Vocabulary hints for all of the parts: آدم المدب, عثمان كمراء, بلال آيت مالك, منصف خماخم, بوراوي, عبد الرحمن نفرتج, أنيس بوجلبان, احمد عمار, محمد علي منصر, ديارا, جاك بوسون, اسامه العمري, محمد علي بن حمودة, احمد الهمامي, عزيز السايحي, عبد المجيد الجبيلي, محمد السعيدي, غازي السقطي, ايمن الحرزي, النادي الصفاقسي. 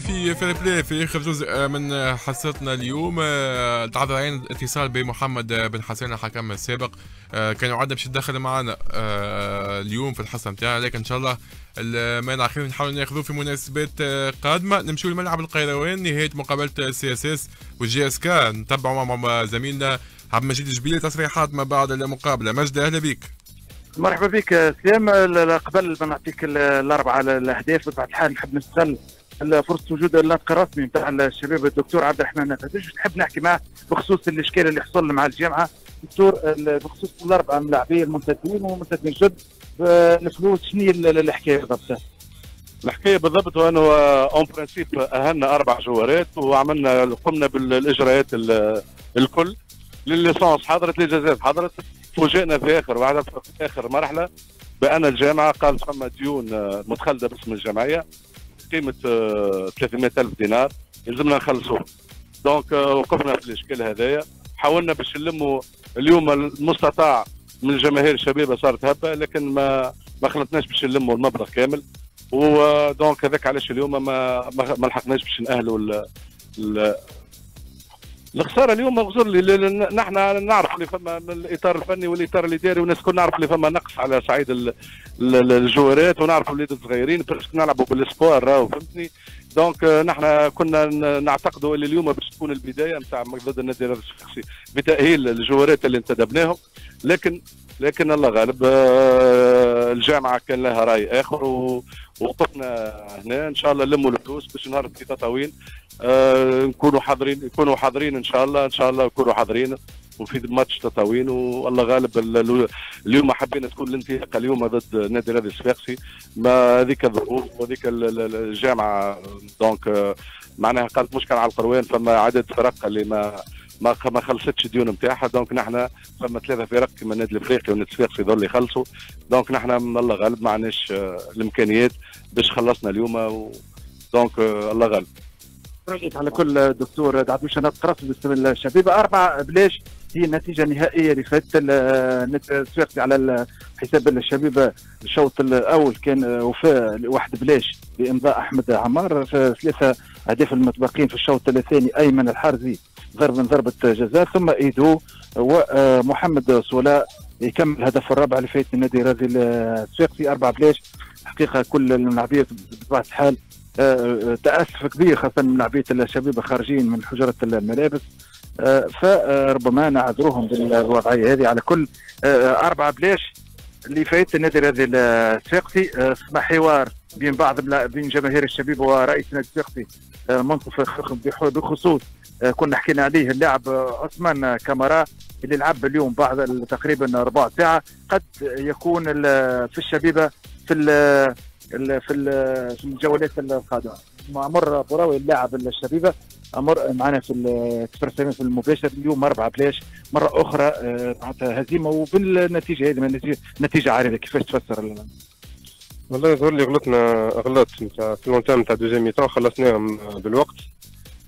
في البلاي في جزء من حصتنا اليوم تعرض علينا اتصال بمحمد بن حسين الحكم السابق، كان يعد باش يتدخل معنا اليوم في الحصه نتاعنا، لكن ان شاء الله المانع خير نحاولوا ناخذوه في مناسبات قادمه. نمشيو لملعب القيروان نهايه مقابله السي اس اس والجي اس كا، نتبعوا مع زميلنا عبد المجيد الجبيلي تصريحات ما بعد المقابله. مجد اهلا بك. مرحبا بك سلام. قبل ما نعطيك الاربعه الاهداف بطبيعه الحال نحب نستغل فرصه وجود الناطق الرسمي نتاع الشباب الدكتور عبد الرحمن نفرتج، نحب نحكي معاه بخصوص الاشكال اللي حصل مع الجامعه دكتور بخصوص الاربعه ملاعبيه المنتدبين ومنتدبين جد الفلوس. شنو الحكايه بالضبط؟ الحكايه بالضبط وانه اون برانسيب اهلنا اربع جوارات وعملنا قمنا بالاجراءات الكل، للليسانس حضرت للجازات حضرت، فوجئنا في اخر مرحله بان الجامعه قالت فما ديون متخلده باسم الجمعيه قيمه 300,000 دينار لازمنا نخلصوه. دونك وقفنا في الاشكال هذايا، حاولنا باش نلموا اليوم المستطاع من جماهير الشبيبه صارت هبه، لكن ما خلطناش باش نلموا المبلغ كامل، ودونك هذاك علاش اليوم ما لحقناش باش ناهلوا الخساره اليوم. اغزر لي نحن نعرف اللي فما من الاطار الفني والاطار الاداري والناس الكل نعرف اللي فما نقص على صعيد الجوارات ونعرف الولاد الصغيرين باش نلعبوا بالاسبوار راهو فهمتني. دونك نحن كنا نعتقدوا اللي اليوم باش تكون البدايه نتاع ضد النادي الصفاقسي بتاهيل الجوارات اللي انتدبناهم، لكن الله غالب الجامعه كان لها راي اخر ووقفنا هنا. ان شاء الله نلموا الفلوس باش نهار تطاوين نكونوا حاضرين ان شاء الله نكونوا حاضرين وفي ماتش تطاوين. والله غالب اليوم حبينا تكون الانطلاقه اليوم ضد النادي الصفاقسي، ما هذيك الظروف وهذيك الجامعه دونك معناها قالت مشكله على القروان، فما عدد فرق اللي ما خلصتش الديون نتاعها. دونك نحن فما ثلاثه فرق كيما النادي الافريقي والنادي الصفاقسي هذول اللي يخلصوا، دونك نحن الله غالب ما عندناش الامكانيات باش خلصنا اليوم دونك الله غالب. رأيك على كل دكتور دعموش انا قرات باسم الشبيبه اربعه بلاش، هي النتيجه النهائيه اللي فاتت النادي الصفاقسي على حساب الشبيبه. الشوط الاول كان وفاء لواحد بلاش بامضاء احمد عمار، ثلاثه اهداف المتبقين في الشوط الثاني ايمن الحرزي ضرب من ضربه جزاء، ثم ايدو ومحمد صولاء يكمل هدف الرابع اللي فات النادي الصفاقسي. اربع بلاش حقيقه كل الملاعبيه بطبيعه الحال تأسف كبير خاصة من لاعبية الشبيبة خارجين من حجرة الملابس، فربما نعذروهم بالوضعية هذه. على كل أربعة بلاش اللي فات النادي الصفاقسي. أصبح حوار بين جماهير الشبيبة ورئيس النادي الصفاقسي منصف خماخم بخصوص كنا حكينا عليه اللاعب عثمان كمراء اللي لعب اليوم بعد تقريبا ربع ساعة، قد يكون في الشبيبة في الجولات القادمه. مر بوراوي اللاعب الشبيبه مر معنا في الاكسبرس في المباشر اليوم اربعه بلاش مره اخرى معناتها هزيمه، وبالنتيجه هذه نتيجه عارضه. كيفاش تفسر؟ والله يظهر لي غلطنا غلط نتاع في لونتام نتاع دوزيام ميتون، خلصناهم بالوقت.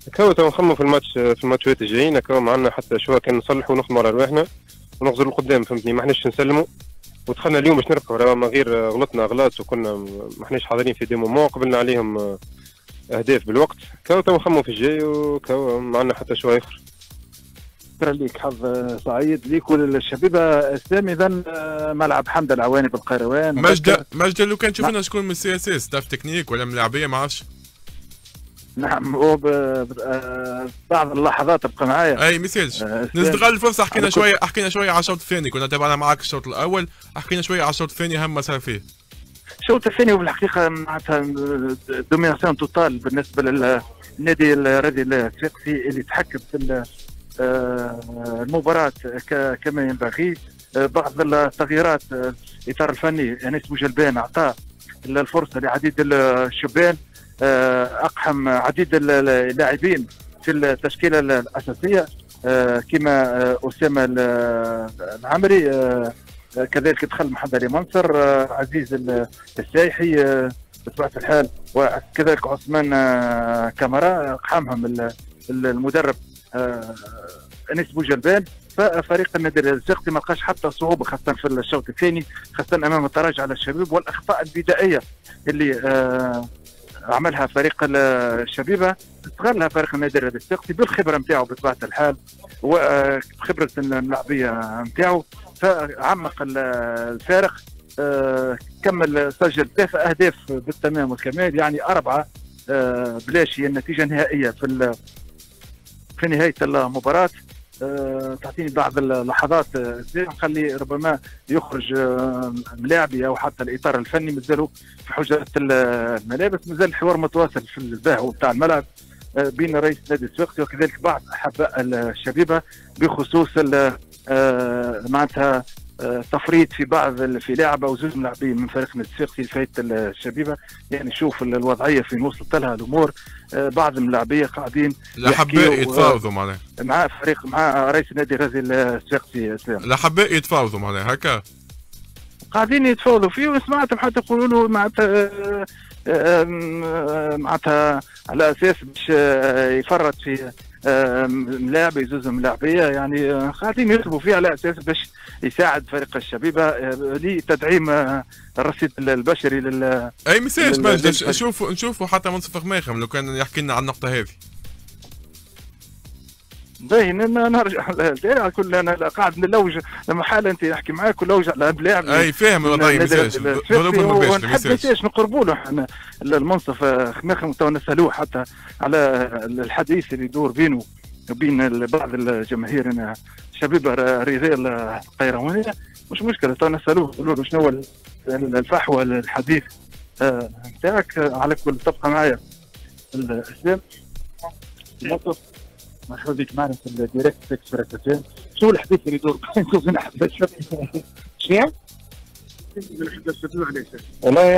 هكا تو نخمم في الماتشات الجايين هكا معنا حتى شويه كان نصلحوا ونخمر ارواحنا ونخزر لقدام فهمتني، ما حناش نسلموا ودخلنا اليوم باش نربحوا. من غير غلطنا غلط وكنا ما حناش حاضرين في دي مومون، قبلنا عليهم اهداف بالوقت. كاو تو نخمموا في الجاي وكاو معنا حتى شويه اخر. شكرا ليك، حظ صعيد ليك وللشبيبه السامي. اذا ملعب حمد العواني بالقيروان. مجد لو كان شفنا شكون من السي اس اس داف تكنيك ولا من لاعبيه ما عرفش. نعم بعض اللحظات ابقى معايا. اي ميساج نستغل الفرصه. حكينا شويه على الشوط الثاني، كنا تابعنا معك الشوط الاول، حكينا شويه على الشوط الثاني هم صار فيه. الشوط الثاني وبالحقيقه معناتها دوميناسيون توتال بالنسبه للنادي الصفاقسي اللي تحكم في المباراه كما ينبغي. بعض التغييرات الاطار الفني أنيس بوجلبان اعطى الفرصه لعديد الشبان، اقحم عديد اللاعبين في التشكيله الاساسيه كما اسامه العمري، كذلك دخل محمد علي منصر، عزيز السايحي بطبيعه الحال، وكذلك عثمان كمراء اقحمهم المدرب أنيس بوجلبان. ففريق النادي الصفاقسي ما لقاش حتى صعوبه خاصه في الشوط الثاني، خاصه امام التراجع على الشباب والاخطاء البدائيه اللي عملها فريق الشبيبه استغلها فريق النادي الصفاقسي بالخبره نتاعو بطبيعه الحال وخبره اللعبيه نتاعو، فعمق الفارق، كمل سجل 3 أهداف بالتمام والكمال، يعني 4 بلاش هي النتيجه النهائيه في نهايه المباراه. تعطيني بعض اللحظات نخلي ربما يخرج ملاعبي او حتى الاطار الفني، مازالوا في حجره الملابس، مازال الحوار متواصل في الباهو بتاع الملعب بين رئيس نادي الصفاقسي وكذلك بعض احباء الشبيبه بخصوص معناتها تفريط في بعض في لاعب او زوج لاعبين من فريق نادي الصفاقسي لفايت الشبيبه. يعني شوف الوضعيه فين وصلت لها الامور، بعض اللاعبيه قاعدين الاحباء يتفاوضوا معناها مع فريق مع رئيس نادي غازي السقطي، الاحباء يتفاوضوا معناها هكا قاعدين يتفاوضوا فيه، وسمعتهم حتى يقولوا له معناتها على اساس باش يفرط في ملاعب يزوز ملاعبيه، يعني قاعدين يطلبوا فيه على اساس باش يساعد فريق الشبيبه لتدعيم الرصيد البشري لل اي مساج مجد. نشوفوا حتى منصف خماخم لو كان يحكي لنا على النقطه هذه. باهي نرجع على كل انا قاعد نلوج لما حاله انت نحكي معاك ونلوج على بلاعب اي فاهم الوضعيه مساج ونحب مساج نقربوا له احنا المنصف خماخم تو نسالوه حتى على الحديث اللي يدور بينه وبين بعض الجماهير شبيبه الرياضيه القيروانيه، مش مشكله تو نسالوه نقول له شنو هو الفحوى الحديث نتاعك. على كل تبقى معايا الاسلام منصف مرحبا بك معنا في الديريكت سكس فرنسا. شو الحديث اللي يدور نشوف هنا حبه شبيبه شنو؟ والله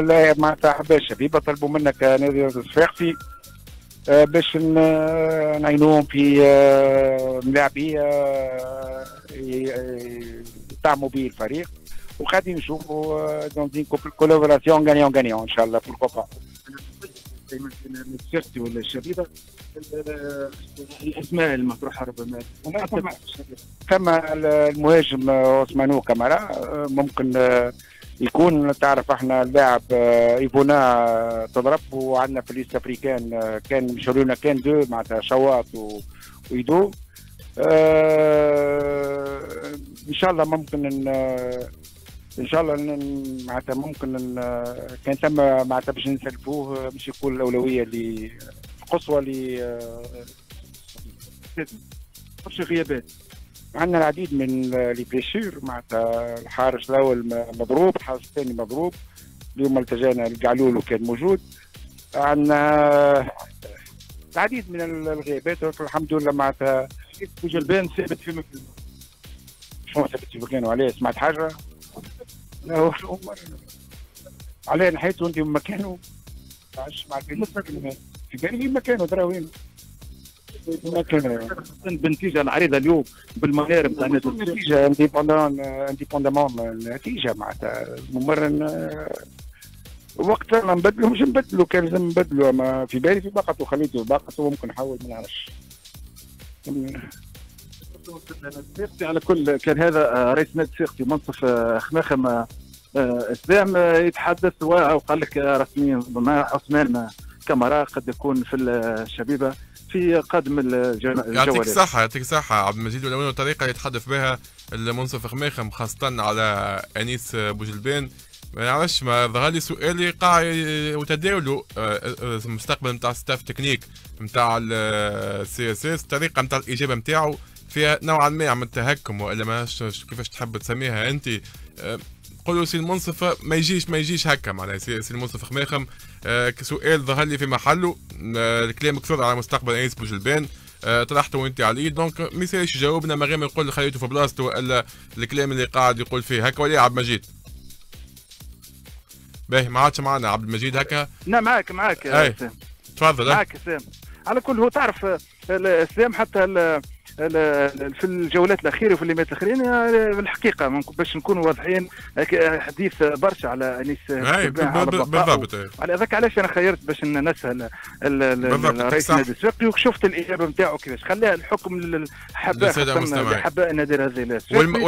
لا معناتها حبه شبيبه طلبوا منا كنادي الصفاقسي باش نعينوهم في ملاعبيه يدعموا به الفريق، وغادي نشوفوا دونك كولابوراسيون غانيون غانيون ان شاء الله في الكوبا. الصفاقسي ولا الشبيبه الاسماء المطروحه ربما كما المهاجم عثمان كمراء ممكن يكون، تعرف احنا اللاعب ايفونا تضرب وعندنا في ليست افريكان كان مشاو لنا كان دو معناتها شواط ويدو ان شاء الله ممكن ان شاء الله معناتها ممكن كان تم معناتها باش نسلفوه باش يكون الاولويه اللي قصوى ل برشا غيابات، عندنا العديد من لي بليسير معناتها الحارس الاول مضروب، الحارس الثاني مضروب، اليوم التجانا القعلول وكان موجود، عندنا العديد من الغيابات الحمد لله معناتها. بوجلبان ثابت في مكانه، شنو ثابت في مكانه عليه؟ سمعت حاجه؟ لا هو عليه نحيته انت من مكانه، ما عادش معناتها في مكانه ترى وين؟ بالنتيجه العريضه اليوم بالمنار نتاع النتيجه انديبوندامون النتيجه معناتها ممرن وقتها ما نبدلو، مش نبدلو كان لازم نبدلو، اما في بالي في باقته خليته باقته ممكن نحول ما نعرفش. على كل كان هذا رئيس نادي الصفاقسي منصف خماخم اسلام يتحدث وقال لك رسميا عثمان كمراء قد يكون في الشبيبه في قدم الجولات. يعطيك صحة يعطيك صحة عبد المجيد، ولو الطريقة اللي يتحدث بها المنصف خماخم خاصة على أنيس بوجلبان ما نعرفش، ما ظهر لي سؤالي قاع وتداولوا المستقبل نتاع ستاف تكنيك نتاع السي اس اس، الطريقة نتاع الإجابة نتاعو فيها نوعا ما من التهكم ولا ماهاش كيفاش تحب تسميها أنت. قولوا سي المنصف ما يجيش هكا معناها سي المنصف خماخم سؤال ظهر لي في محله، الكلام كثر على مستقبل أنيس بوجلبان طرحته وانت عليه، دونك ما يسالش يجاوبنا ما غير ما يقول خليته في بلاصته ولا الكلام اللي قاعد يقول فيه هكا ولا عبد المجيد. باهي ما عادش معنا عبد المجيد هكا. لا معاك يا اسلام تفضل. معاك اسلام على كل هو تعرف اسلام حتى في الجولات الاخيره وفي الليمات الاخرين بالحقيقه باش نكونوا واضحين حديث برشا على انيس بالضبط، على هذاك علاش انا خيرت باش نسال رئيس النادي الصفاقسي وشفت الاجابه نتاعو كيفاش خلاها الحكم للاحباء النادي الرياضي الصفاقسي،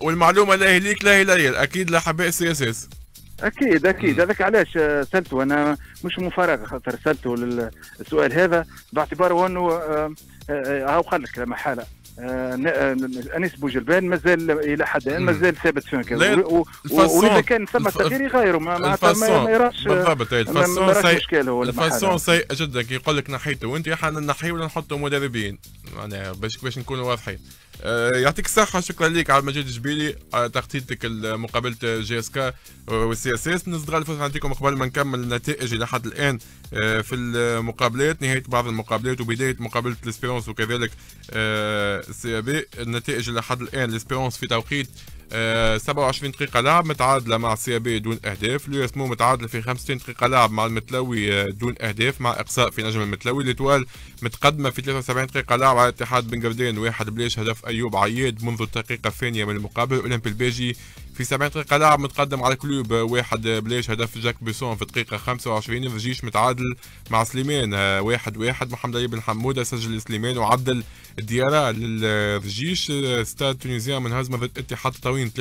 والمعلومه لاهي ليك لاهي اكيد لاحباء السي اس اس اكيد اكيد. هذاك علاش سالته، انا مش مفارقه خاطر سالته للسؤال هذا باعتباره انه هاو قال لك لا محاله أنيس بوجلبان مازال الى حد الان مازال ثابت فين كذا، واذا كان ثم تغيير يغيروا ما يراش بالضبط. الفاسون سيء جدا كي يقول لك نحيته، وانت يا حنا نحيه ولا نحطوا مدربين، معناها باش نكونوا واضحين. يعطيك الصحة، شكرا لك عبد المجيد الجبيلي على تغطيتك لمقابلة جي اس كا والسي اس اس. نصدر الفرصة نعطيكم قبل ما نكمل النتائج إلى حد الآن في المقابلات، نهاية بعض المقابلات وبداية مقابلة الاسبيرونس وكذلك السي بي. النتائج إلى حد الآن الاسبيرونس في توقيت 27 دقيقة لعب متعادلة مع السي بي دون أهداف، لو اسمو متعادلة في 65 دقيقة لعب مع المتلوي دون أهداف مع إقصاء في نجم المتلوي. الإتوال متقدمة في 73 دقيقة لعب على اتحاد بن قردان واحد بلاش هدف أيوب عياض منذ الدقيقة الثانية من المقابلة. أولمبيا الباجي في 70 دقيقة لعب متقدم على كلوب واحد بلاش هدف جاك بوسون في الدقيقة 25. الرجيش متعادل مع سليمان 1-1، محمد علي بن حمودة سجل سليمان وعدل ديارا للرجيش. ستاد تونسيا منهزمة ضد اتحاد تطاوين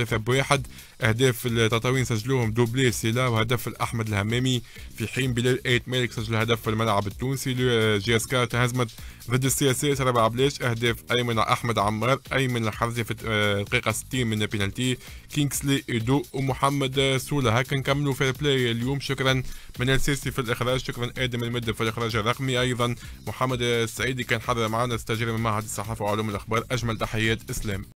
3-1، أهداف التطاوين سجلوهم دوبلي سيلا وهدف أحمد الهمامي، في حين بلال آيت مالك سجل هدف في الملعب التونسي. جي اس كا تهزمت ضد السي اس اس 4-0، أهداف أيمن احمد عمار ايمن الحرزي في الدقيقة 60 من بينالتي، كينغسلي ايدو ومحمد سولا. هكا نكملوا في البلاي اليوم. شكرا من السيسي في الاخراج، شكرا آدم المدب في الاخراج الرقمي، ايضا محمد السعيدي كان حاضر معنا، استاجر من معهد الصحافة وعلوم الاخبار. اجمل تحيات، اسلام.